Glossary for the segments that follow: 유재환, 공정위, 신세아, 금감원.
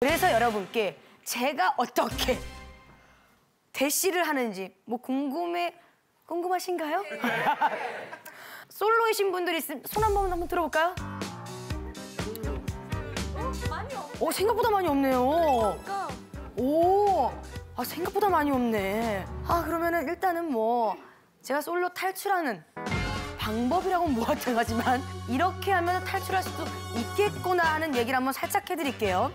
그래서 여러분께 제가 어떻게 대시를 하는지 뭐 궁금하신가요? 솔로이신 분들이 있으면 손 한 번만 한번 들어볼까요? 많이 없네. 생각보다 많이 없네요. 그러니까. 오, 아 생각보다 많이 없네. 아 그러면은 일단은 뭐 제가 솔로 탈출하는 방법이라고는 무마땅하지만 이렇게 하면 탈출할 수도 있겠구나 하는 얘기를 한번 살짝 해드릴게요.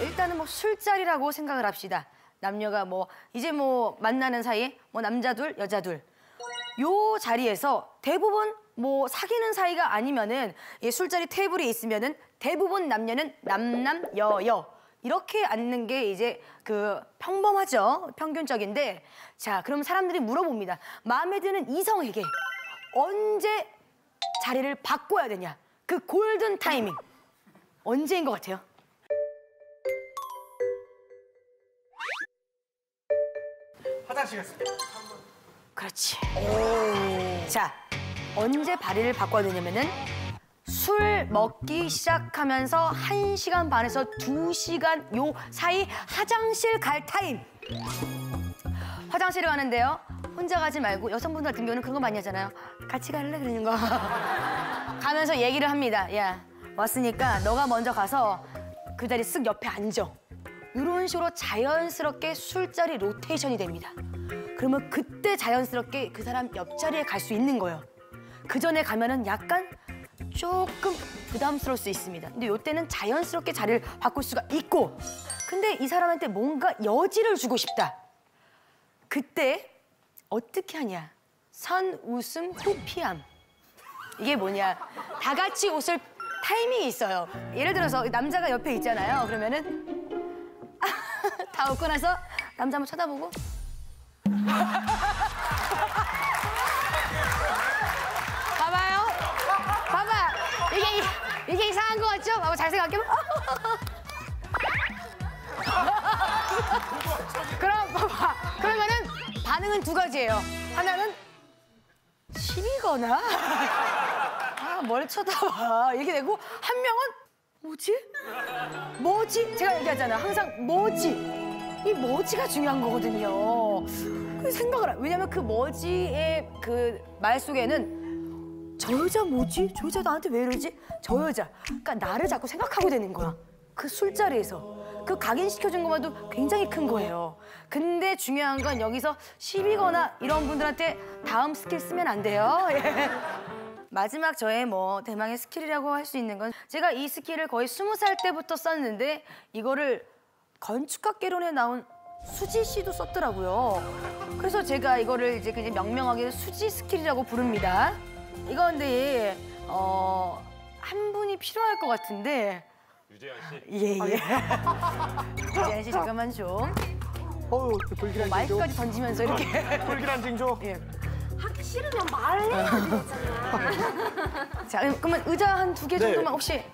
일단은 뭐 술자리라고 생각을 합시다. 남녀가 뭐 이제 뭐 만나는 사이에 뭐 남자 둘, 여자 둘. 요 자리에서 대부분 뭐 사귀는 사이가 아니면은 이 술자리 테이블에 있으면은 대부분 남녀는 남남 여여 이렇게 앉는 게 이제 그 평범하죠. 평균적인데 자, 그럼 사람들이 물어봅니다. 마음에 드는 이성에게 언제 자리를 바꿔야 되냐? 그 골든 타이밍. 언제인 것 같아요? 화장실 갔을 때. 그렇지. 오. 자, 언제 자리를 바꿔야 되냐면은 술 먹기 시작하면서 1시간 반에서 2시간 요 사이 화장실 갈 타임. 화장실을 가는데요. 혼자 가지 말고 여성분들 같은 경우는 그런 거 많이 하잖아요. 같이 갈래? 그러는 거. 가면서 얘기를 합니다. 야, 왔으니까 너가 먼저 가서 그 자리 쓱 옆에 앉아. 이런 식으로 자연스럽게 술자리 로테이션이 됩니다. 그러면 그때 자연스럽게 그 사람 옆자리에 갈 수 있는 거예요. 그 전에 가면은 약간 조금 부담스러울 수 있습니다. 근데 이때는 자연스럽게 자리를 바꿀 수가 있고 근데 이 사람한테 뭔가 여지를 주고 싶다. 그때 어떻게 하냐? 선, 웃음, 후, 피함. 이게 뭐냐? 다 같이 웃을 타이밍이 있어요. 예를 들어서 남자가 옆에 있잖아요. 그러면은 다 웃고 나서 남자 한번 쳐다보고 봐봐요. 봐봐. 이게 이상한 거 같죠? 봐봐, 잘 생각해봐. 그럼 봐봐. 그러면은 반응은 두 가지예요. 하나는 시비거나 아, 뭘 쳐다봐. 이렇게 되고 한 명은 뭐지? 제가 얘기하잖아요. 항상 뭐지? 이 뭐지가 중요한 거거든요. 그 생각을 왜냐면 그 뭐지의 그 말 속에는 저 여자 뭐지? 저 여자 나한테 왜 이러지? 저 여자. 그러니까 나를 자꾸 생각하고 되는 거야. 그 술자리에서. 그 각인시켜준 것만도 굉장히 큰 거예요. 근데 중요한 건 여기서 시비거나 이런 분들한테 다음 스킬 쓰면 안 돼요. 예. 마지막 저의 뭐 대망의 스킬이라고 할 수 있는 건 제가 이 스킬을 거의 20살 때부터 썼는데 이거를 건축학개론에 나온 수지 씨도 썼더라고요. 그래서 제가 이거를 이제 그냥 명명하게 수지 스킬이라고 부릅니다. 이거 근데 한 분이 필요할 것 같은데 유재환 씨? 예예. 유재환 씨 잠깐만 좀. 어우 불길한 마이크까지 던지면서 이렇게. 불길한 징조. 예. 하기 싫으면 말해야 되잖아. 자, 그러면 의자 한 2개 정도만 네. 혹시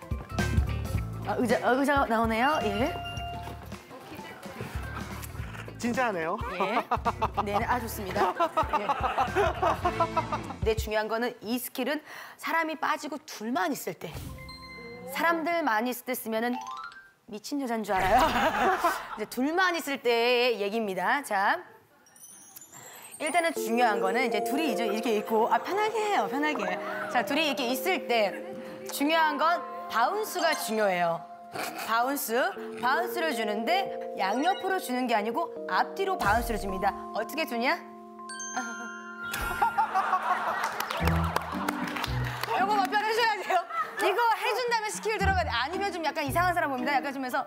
아, 의자가 나오네요. 예. 진짜하네요. 예. 네, 아 좋습니다. 예. 근데 중요한 거는 이 스킬은 사람이 빠지고 둘만 있을 때, 사람들 많이 있을 때 쓰면은 미친 여잔 줄 알아요. 이제 둘만 있을 때의 얘기입니다. 자. 일단은 중요한 거는 이제 둘이 이제 이렇게 있고 아 편하게 해요 편하게. 자 둘이 이렇게 있을 때 중요한 건 바운스가 중요해요. 바운스를 주는데 양옆으로 주는 게 아니고 앞뒤로 바운스를 줍니다. 어떻게 주냐? 요거 몇 번 해줘야 돼요. 이거 해준 다음에 스킬 들어가야 돼. 아니면 좀 약간 이상한 사람 봅니다. 약간 주면서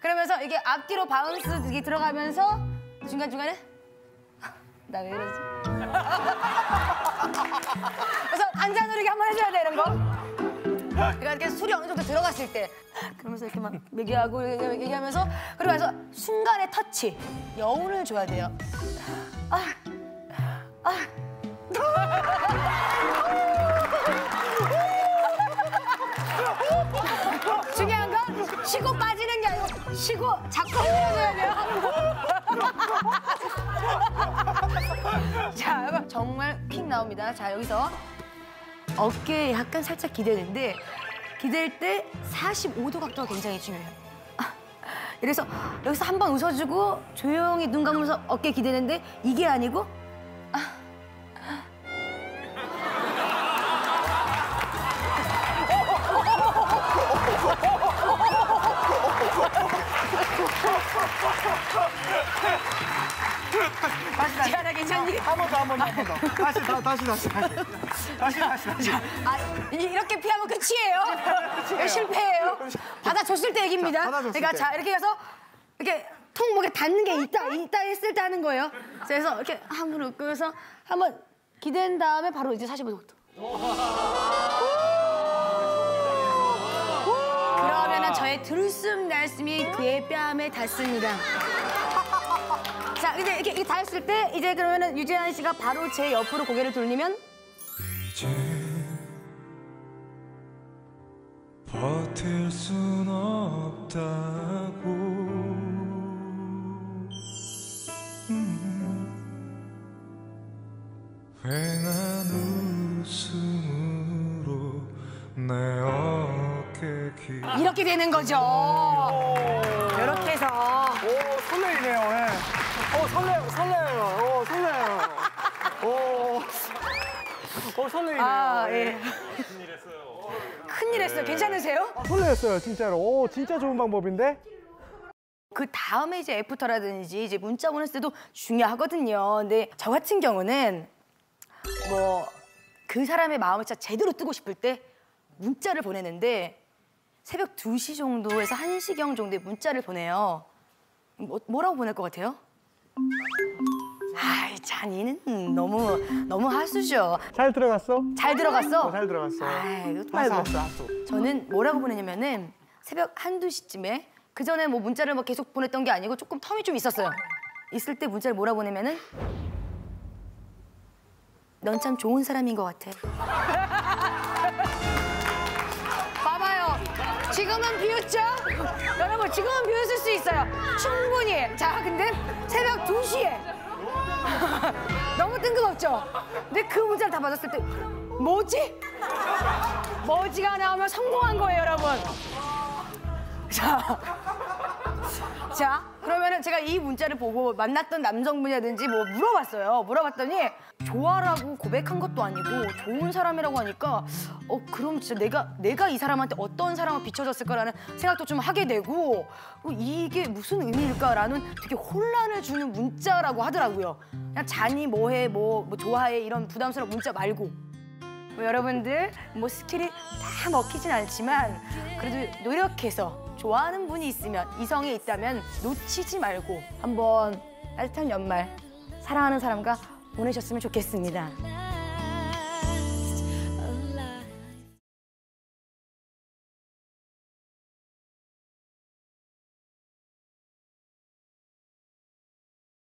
그러면서 이게 앞뒤로 바운스 이게 들어가면서 중간중간에. 나 왜 이러지? 그래서 앉아 누르기 한번 해줘야 돼, 이런 거. 그러니까 이렇게 술이 어느 정도 들어갔을 때. 그러면서 이렇게 막 얘기하고 얘기하면서 그리고 나서 순간의 터치, 여운을 줘야 돼요. 중요한 건 쉬고 빠지는 게 아니고 쉬고 자꾸 흔들어줘야 돼요. 자, 정말 킥 나옵니다. 자, 여기서 어깨에 약간 살짝 기대는데 기댈 때 45도 각도가 굉장히 중요해요. 이래서 여기서 한 번 웃어주고 조용히 눈 감으면서 어깨 기대는데 이게 아니고 재환아 괜찮니? 한 번 더. 다시. 아, 이렇게 피하면 끝이에요. 실패예요. 받아줬을 때 얘기입니다. 그러니까 자, 이렇게 해서 이렇게 통목에 닿는 게 있다 했을 때 하는 거예요. 그래서 이렇게 한번 웃고 해서 한번 기댄 다음에 바로 이제 45도. 그러면은 저의 들숨 날숨이 그의 뺨에 닿습니다. 자, 이제 이렇게 다 했을 때 이제 그러면은 유재환 씨가 바로 제 옆으로 고개를 돌리면 이제 버틸 순 없다고 휑한 웃음으로 내 어깨 기 이렇게 되는 거죠. 이렇게 해서 설레이네요. 네. 설레요. 아, 예. 큰일 했어요. 괜찮으세요? 설레였어요, 진짜로. 오, 진짜 좋은 방법인데? 그 다음에 이제 애프터라든지 이제 문자 보냈을 때도 중요하거든요. 근데 저 같은 경우는 뭐 그 사람의 마음을 진짜 제대로 뜨고 싶을 때 문자를 보내는데 새벽 2시 정도에서 1시경 정도에 문자를 보내요. 뭐라고 보낼 것 같아요? 아이, 잔이는 너무 하수죠. 잘 들어갔어? 잘 들어갔어. 아이, 이것도 말고. 하수. 저는 뭐라고 보내냐면은 새벽 1~2시쯤에 그 전에 뭐 문자를 막 계속 보냈던 게 아니고 조금 텀이 좀 있었어요. 있을 때 문자를 뭐라고 보내면은 넌 참 좋은 사람인 것 같아. 봐봐요. 지금은 비웃죠? 여러분 지금은 비웃을 수 있어요. 충분히. 자, 근데 새벽 2시에 너무 뜬금없죠? 근데 그 문자를 다 받았을 때 뭐지? 뭐지가 나오면 성공한 거예요, 여러분. 자, 그러면은 제가 이 문자를 보고 만났던 남성분이라든지 뭐 물어봤어요. 물어봤더니 좋아라고 고백한 것도 아니고 좋은 사람이라고 하니까 그럼 진짜 내가 이 사람한테 어떤 사람을 비춰졌을까라는 생각도 좀 하게 되고 이게 무슨 의미일까라는 되게 혼란을 주는 문자라고 하더라고요. 그냥 잔이 뭐해, 뭐 좋아해 이런 부담스러운 문자 말고 뭐 여러분들 뭐 스킬이 다 먹히진 않지만 그래도 노력해서 좋아하는 분이 있으면 이성이 있다면 놓치지 말고 한번 따뜻한 연말 사랑하는 사람과 보내셨으면 좋겠습니다.